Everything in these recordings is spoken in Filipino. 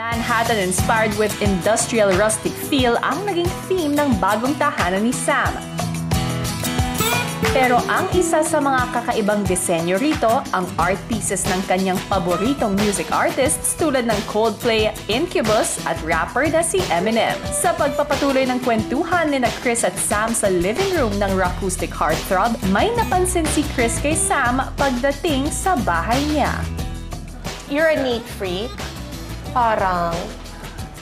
Manhattan inspired with industrial rustic feel ang naging theme ng bagong tahanan ni Sam. Pero ang isa sa mga kakaibang disenyo rito, ang art pieces ng kanyang paboritong music artists tulad ng Coldplay, Incubus at rapper na si Eminem. Sa pagpapatuloy ng kwentuhan ni na Chris at Sam sa living room ng Raccoustic Heart Throb, may napansin si Chris kay Sam pagdating sa bahay niya. You're a neat freak. Parang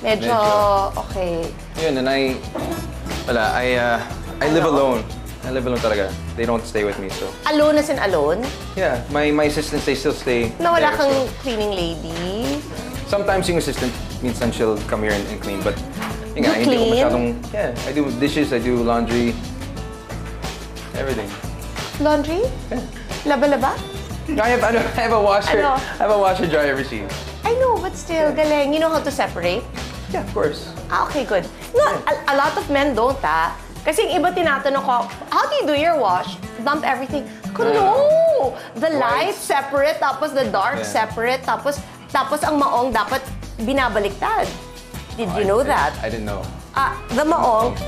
medyo okay. Yun, and I live alone. I live alone talaga. They don't stay with me, so. Alone as in alone? Yeah, my assistants, they still stay. Nawala kang cleaning lady? Sometimes yung assistant, minsan she'll come here and clean, but... You clean? Yeah, I do dishes, I do laundry. Everything. Laundry? Yeah. Laba-laba? No, I have a washer. Ano? I have a washer dryer machine. I know, but still, galing. You know how to separate? Yeah, of course. Ah, okay, good. No, yeah. A lot of men don't, ah. Kasi yung iba tinatanong ko, how do you do your wash? Dump everything. Ako, no! The light separate, tapos the dark separate, tapos ang maong dapat binabaliktad. Did you know that? I didn't know. Ah, the maong...